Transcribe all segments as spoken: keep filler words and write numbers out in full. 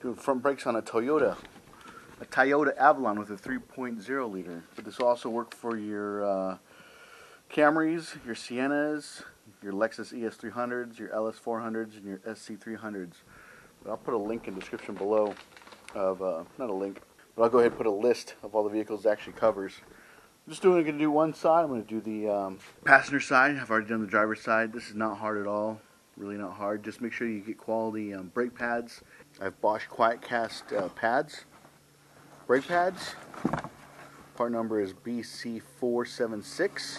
doing front brakes on a Toyota, a Toyota Avalon with a three point oh liter. But this will also work for your uh, Camrys, your Siennas, your Lexus E S three hundreds, your L S four hundreds, and your S C three hundreds. But I'll put a link in the description below of, uh, not a link, but I'll go ahead and put a list of all the vehicles it actually covers. I'm just doing, I'm going to do one side. I'm going to do the um, passenger side. I've already done the driver's side. This is not hard at all. Really not hard. Just make sure you get quality um, brake pads. I have Bosch QuietCast uh, pads. Brake pads. Part number is B C four seven six.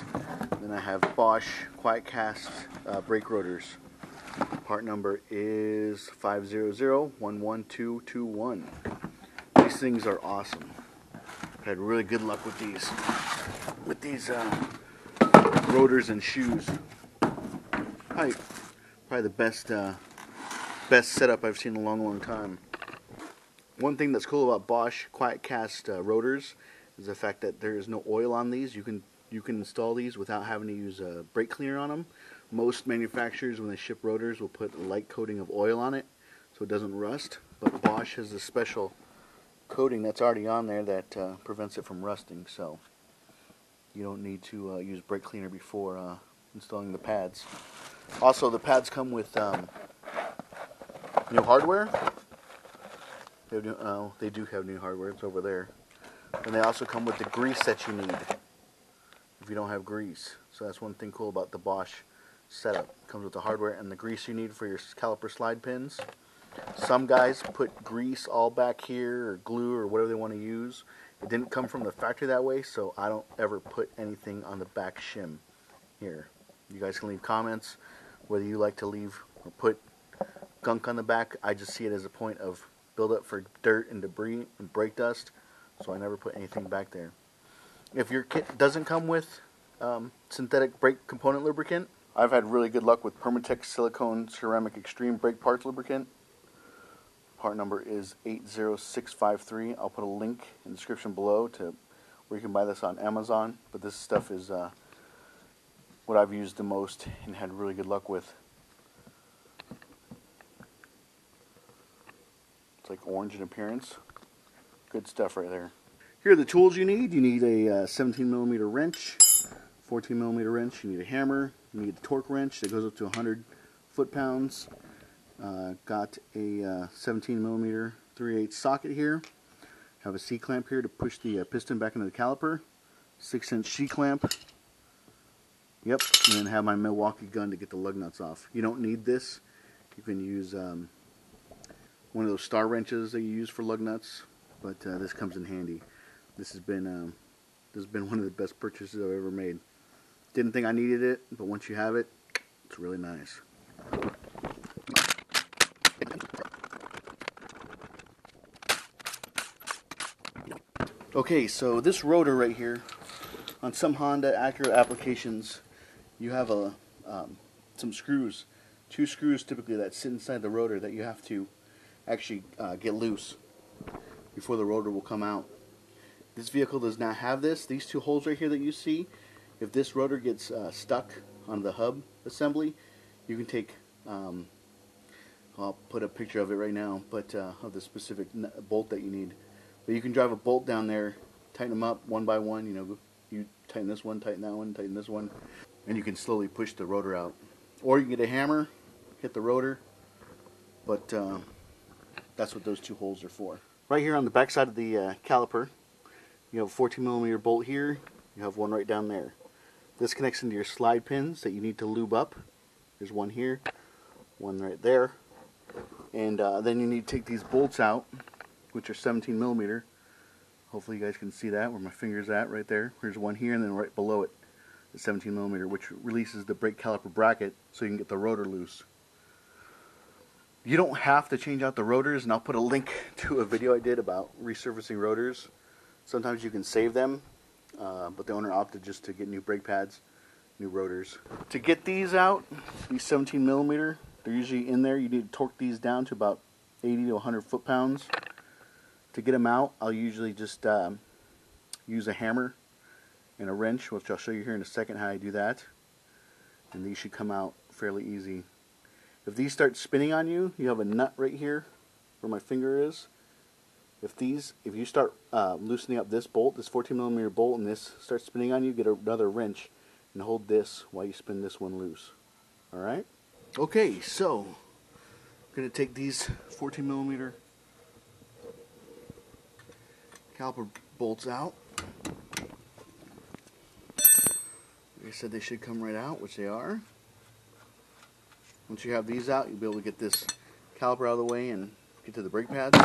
Then I have Bosch QuietCast uh, brake rotors. Part number is five zero zero one one two two one. These things are awesome. I had really good luck with these, with these uh, rotors and shoes. Probably, probably the best, uh, best setup I've seen in a long, long time. One thing that's cool about Bosch QuietCast uh, rotors is the fact that there is no oil on these. You can you can install these without having to use a brake cleaner on them. Most manufacturers, when they ship rotors, will put a light coating of oil on it so it doesn't rust. But Bosch has a special coating that's already on there that uh, prevents it from rusting, so you don't need to uh, use brake cleaner before uh, installing the pads. Also, the pads come with um, new hardware. They do, uh, they do have new hardware. It's over there. And they also come with the grease that you need if you don't have grease. So that's one thing cool about the Bosch setup. It comes with the hardware and the grease you need for your caliper slide pins. Some guys put grease all back here, or glue, or whatever they want to use. It didn't come from the factory that way, so I don't ever put anything on the back shim here. You guys can leave comments whether you like to leave or put gunk on the back. I just see it as a point of buildup for dirt and debris and brake dust, so I never put anything back there. If your kit doesn't come with um, synthetic brake component lubricant, I've had really good luck with Permatex Silicone Ceramic Extreme Brake Parts Lubricant. Part number is eight zero six five three. I'll put a link in the description below to where you can buy this on Amazon. But this stuff is uh, what I've used the most and had really good luck with. It's like orange in appearance. Good stuff right there. Here are the tools you need. You need a uh, seventeen millimeter wrench, fourteen millimeter wrench. You need a hammer. You need a torque wrench that goes up to one hundred foot pounds. Uh, got a uh, seventeen millimeter three eighths socket here. Have a C-clamp here to push the uh, piston back into the caliper. six inch C-clamp. Yep, and then have my Milwaukee gun to get the lug nuts off. You don't need this. You can use um, one of those star wrenches that you use for lug nuts, but uh, this comes in handy. This has been um, this has been one of the best purchases I've ever made. Didn't think I needed it, but once you have it, it's really nice. Okay, so this rotor right here, on some Honda Acura applications, you have a um, some screws, two screws typically that sit inside the rotor that you have to actually uh, get loose before the rotor will come out. This vehicle does not have this. These two holes right here that you see, if this rotor gets uh, stuck on the hub assembly, you can take, um, I'll put a picture of it right now, but uh, of the specific bolt that you need. But you can drive a bolt down there, tighten them up one by one, you know, you tighten this one, tighten that one, tighten this one, and you can slowly push the rotor out. Or you can get a hammer, hit the rotor, but uh, that's what those two holes are for. Right here on the back side of the uh, caliper, you have a fourteen millimeter bolt here, you have one right down there. This connects into your slide pins that you need to lube up. There's one here, one right there, and uh, then you need to take these bolts out, which are seventeen millimeter. Hopefully you guys can see that where my finger's at right there. Here's one here and then right below it, the seventeen millimeter, which releases the brake caliper bracket so you can get the rotor loose. You don't have to change out the rotors, and I'll put a link to a video I did about resurfacing rotors. Sometimes you can save them, uh, but the owner opted just to get new brake pads, new rotors. To get these out, these seventeen millimeter, they're usually in there. You need to torque these down to about eighty to one hundred foot pounds. To get them out, I'll usually just um, use a hammer and a wrench, which I'll show you here in a second how I do that. And these should come out fairly easy. If these start spinning on you, you have a nut right here where my finger is, if these, if you start uh, loosening up this bolt, this fourteen millimeter bolt, and this starts spinning on you, get another wrench and hold this while you spin this one loose. All right? Okay, so I'm going to take these fourteen millimeter caliper bolts out. Like I said, they should come right out, which they are. Once you have these out, you'll be able to get this caliper out of the way and get to the brake pads.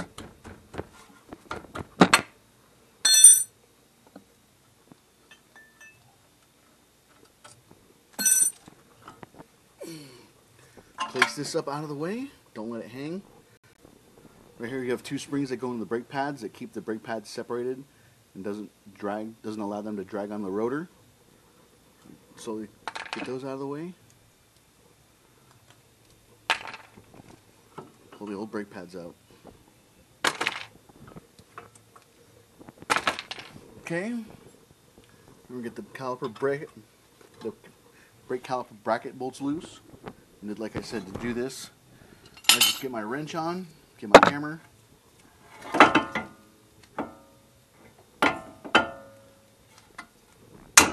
Place this up out of the way. Don't let it hang. Right here you have two springs that go into the brake pads that keep the brake pads separated and doesn't drag, doesn't allow them to drag on the rotor. Slowly get those out of the way. Pull the old brake pads out. Okay. We're gonna get the caliper brake, the brake caliper bracket bolts loose. And did, like I said, to do this, I just get my wrench on, get my hammer, and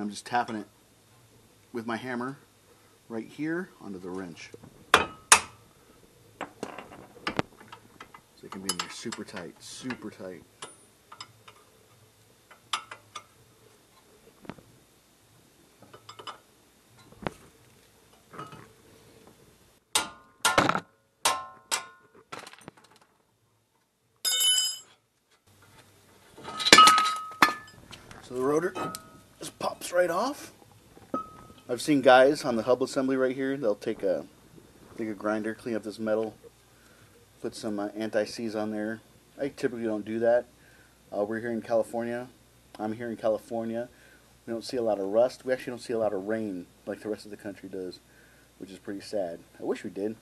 I'm just tapping it with my hammer right here onto the wrench, so it can be in there super tight, super tight. So the rotor just pops right off. I've seen guys on the hub assembly right here, they'll take a, take a grinder, clean up this metal, put some uh, anti-seize on there. I typically don't do that. Uh, we're here in California. I'm here in California. We don't see a lot of rust. We actually don't see a lot of rain like the rest of the country does, which is pretty sad. I wish we did.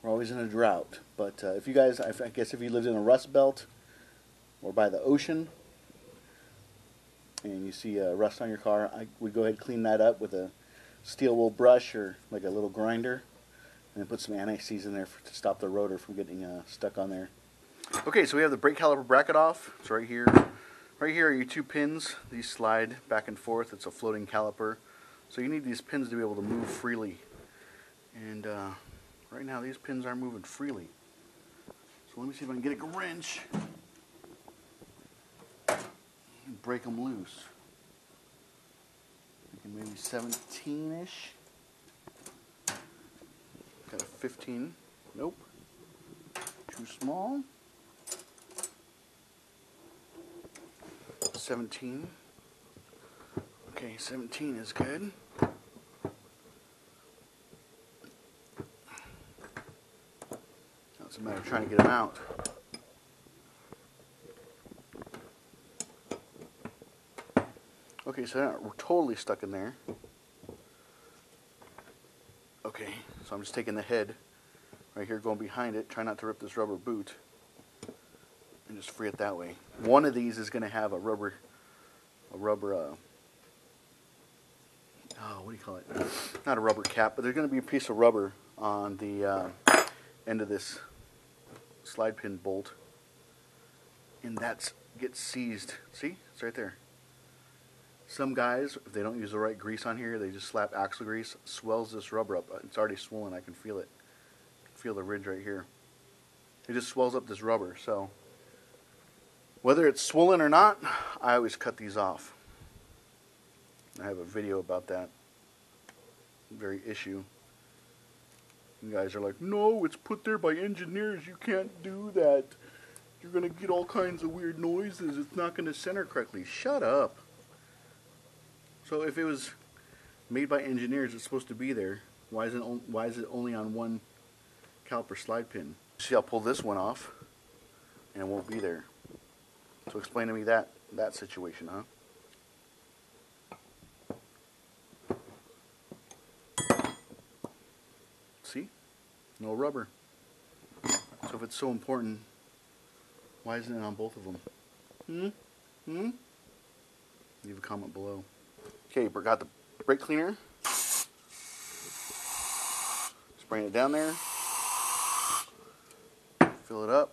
We're always in a drought. But uh, if you guys, I guess if you lived in a rust belt or by the ocean, and you see uh, rust on your car, I would go ahead and clean that up with a steel wool brush or like a little grinder, and then put some anti-seize in there for, to stop the rotor from getting uh, stuck on there. Okay, so we have the brake caliper bracket off. It's right here. Right here are your two pins. These slide back and forth. It's a floating caliper. So you need these pins to be able to move freely. And uh, right now these pins aren't moving freely. So let me see if I can get a wrench. Break them loose. Maybe seventeen-ish. Got a fifteen. Nope. Too small. seventeen. Okay, seventeen is good. Now it's a matter of trying to get them out. Okay, so they're not totally stuck in there. Okay, so I'm just taking the head right here, going behind it, try not to rip this rubber boot, and just free it that way. One of these is going to have a rubber, a rubber, uh, oh, what do you call it? Not a rubber cap, but there's going to be a piece of rubber on the uh, end of this slide pin bolt, and that gets seized. See? It's right there. Some guys, if they don't use the right grease on here, they just slap axle grease, swells this rubber up. It's already swollen. I can feel it. I can feel the ridge right here. It just swells up this rubber. So whether it's swollen or not, I always cut these off. I have a video about that very issue. You guys are like, no, it's put there by engineers. You can't do that. You're going to get all kinds of weird noises. It's not going to center correctly. Shut up. So if it was made by engineers, it's supposed to be there. Why is it, on, why is it only on one caliper slide pin? See, I'll pull this one off, and it won't be there. So explain to me that, that situation, huh? See? No rubber. So if it's so important, why isn't it on both of them? Hmm? Hmm? Leave a comment below. Okay, we got the brake cleaner. Bring it down there, fill it up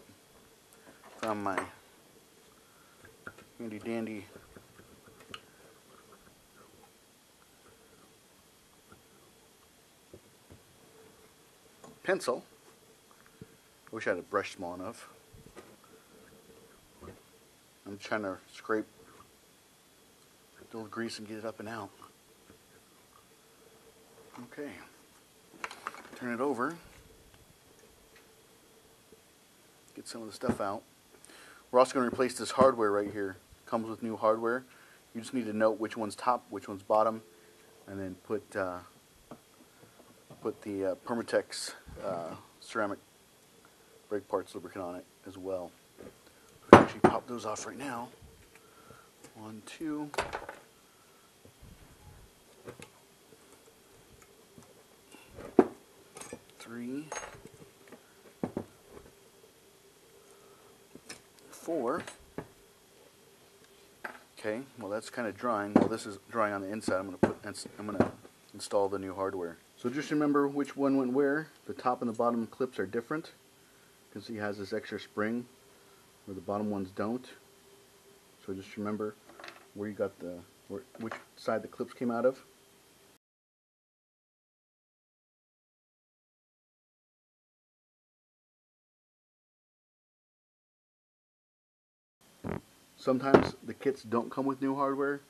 from my handy dandy pencil. Wish I had a brush small enough. I'm trying to scrape the little grease and get it up and out. Okay. Turn it over, get some of the stuff out. We're also going to replace this hardware right here. Comes with new hardware. You just need to note which one's top, which one's bottom, and then put uh, put the uh, Permatex uh, ceramic brake parts lubricant on it as well. We can actually pop those off right now. One, two. Three, four. Okay, well that's kind of drying. While this is drying on the inside, I'm going to put. I'm going to install the new hardware. So just remember which one went where. The top and the bottom clips are different. You can see it has this extra spring, where the bottom ones don't. So just remember where you got the where, which side the clips came out of. Sometimes the kits don't come with new hardware,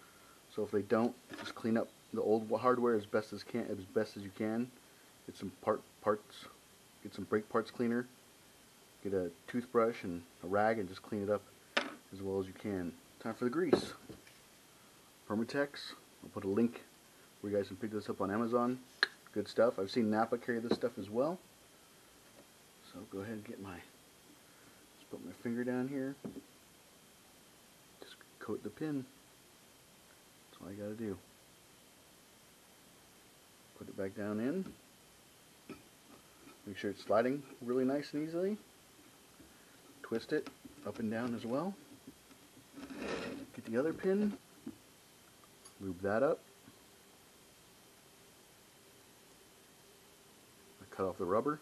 so if they don't, just clean up the old hardware as best as can, as best as you can. Get some part parts, get some brake parts cleaner, get a toothbrush and a rag, and just clean it up as well as you can. Time for the grease. Permatex. I'll put a link where you guys can pick this up on Amazon. Good stuff. I've seen Napa carry this stuff as well. So go ahead and get my. Just put my finger down here. Coat the pin. That's all I gotta do. Put it back down in. Make sure it's sliding really nice and easily. Twist it up and down as well. Get the other pin. Lube that up. I cut off the rubber.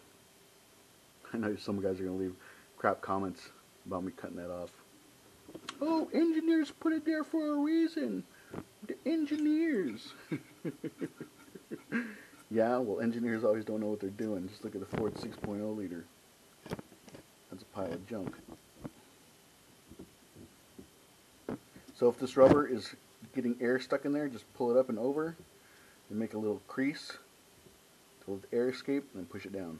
I know some guys are gonna leave crap comments about me cutting that off. Oh, engineers put it there for a reason. The engineers. Yeah, well, engineers always don't know what they're doing. Just look at the Ford six point oh liter. That's a pile of junk. So if this rubber is getting air stuck in there, just pull it up and over and make a little crease to let the air escape and then push it down.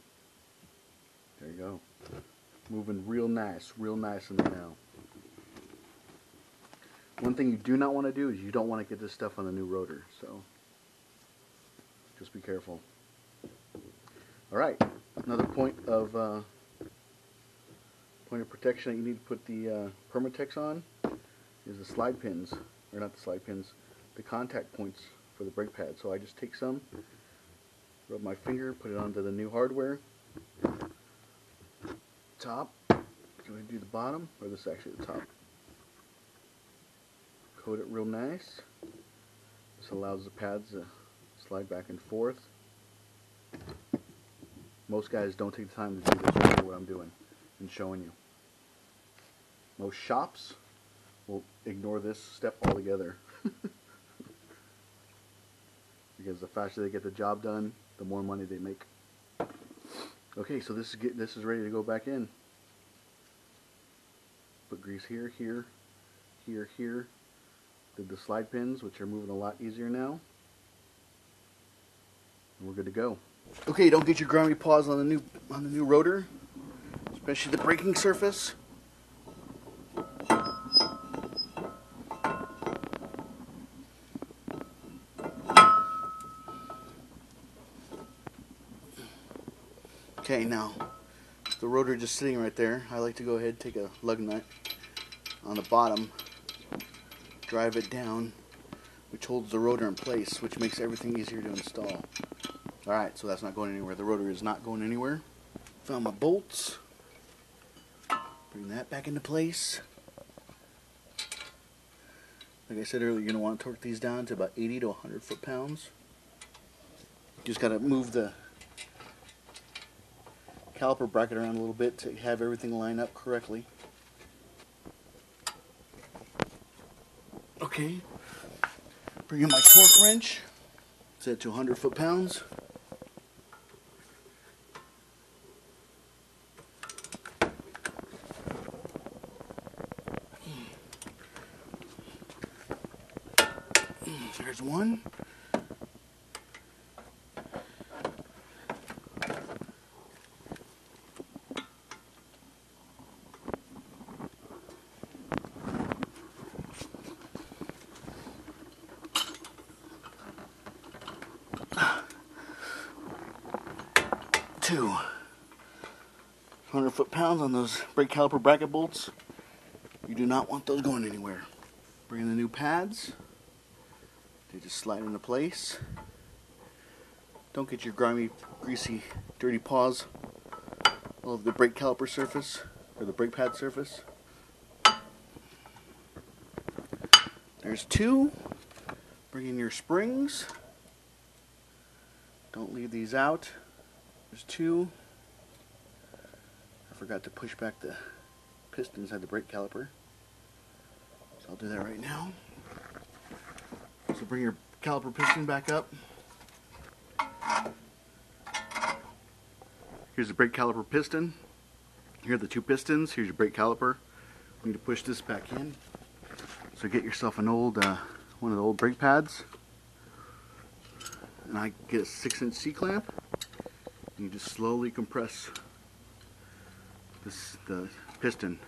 There you go. Moving real nice, real nice in there now. One thing you do not want to do is you don't want to get this stuff on the new rotor, so just be careful. Alright, another point of uh, point of protection that you need to put the uh, Permatex on is the slide pins, or not the slide pins, the contact points for the brake pad. So I just take some, rub my finger, put it onto the new hardware, top, I'm going to do the bottom, or this is actually the top. Coat it real nice. This allows the pads to slide back and forth. Most guys don't take the time to do this before what I'm doing and showing you. Most shops will ignore this step altogether because the faster they get the job done, the more money they make. Okay, so this is get, this is ready to go back in. Put grease here, here, here, here. Did the slide pins, which are moving a lot easier now, and we're good to go. Okay, don't get your grimy paws on the new on the new rotor, especially the braking surface. Okay, now the rotor just sitting right there. I like to go ahead and take a lug nut on the bottom. Drive it down, which holds the rotor in place, which makes everything easier to install. Alright, so that's not going anywhere. The rotor is not going anywhere. Found my bolts. Bring that back into place. Like I said earlier, you're going to want to torque these down to about eighty to one hundred foot pounds. You just got to move the caliper bracket around a little bit to have everything line up correctly. Okay, bring in my torque wrench, set to one hundred foot-pounds. There's one. Two. one hundred foot-pounds on those brake caliper bracket bolts. You do not want those going anywhere. Bring in the new pads. They just slide into place. Don't get your grimy, greasy, dirty paws all over the brake caliper surface or the brake pad surface. There's two. Bring in your springs. Don't leave these out. There's two. I forgot to push back the piston inside the brake caliper, so I'll do that right now. So bring your caliper piston back up. Here's the brake caliper piston. Here are the two pistons. Here's your brake caliper. You need to push this back in. So get yourself an old, uh, one of the old brake pads. And I get a six inch C-clamp. You just slowly compress this, the piston.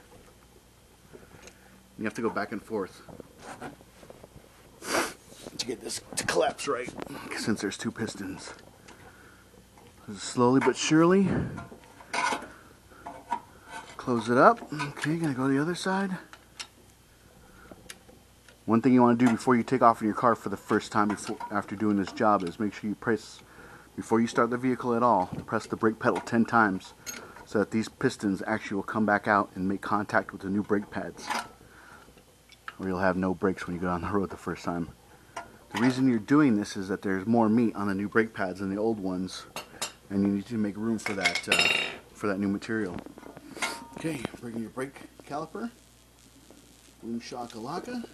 You have to go back and forth to get this to collapse right, since there's two pistons. Slowly but surely, close it up. Okay, gonna go to the other side. One thing you want to do before you take off in your car for the first time before, after doing this job, is make sure you press, before you start the vehicle at all, press the brake pedal ten times so that these pistons actually will come back out and make contact with the new brake pads, or you'll have no brakes when you go down the road the first time. The reason you're doing this is that there's more meat on the new brake pads than the old ones, and you need to make room for that uh, for that new material. Okay, bring your brake caliper. Boom shakalaka.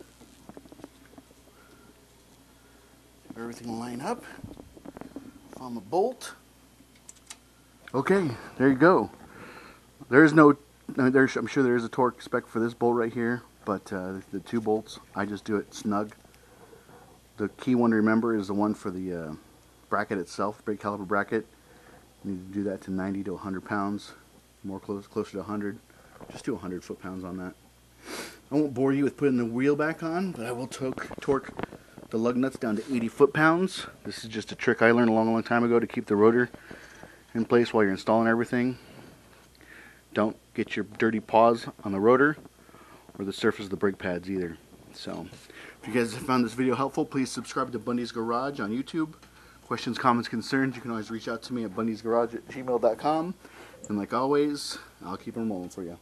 Everything will line up on the bolt. Okay, there you go. There is no, there's, I'm sure there is a torque spec for this bolt right here, but uh, the two bolts, I just do it snug. The key one to remember is the one for the uh, bracket itself, brake caliper bracket. You need to do that to ninety to one hundred pounds, more close, closer to one hundred. Just do one hundred foot-pounds on that. I won't bore you with putting the wheel back on, but I will torque, torque the lug nuts down to eighty foot-pounds. This is just a trick I learned a long, long time ago to keep the rotor in place while you're installing everything. Don't get your dirty paws on the rotor or the surface of the brake pads either. So, if you guys have found this video helpful, please subscribe to Bundy's Garage on YouTube. Questions, comments, concerns, you can always reach out to me at bundysgarage at gmail dot com. And like always, I'll keep them rolling for you.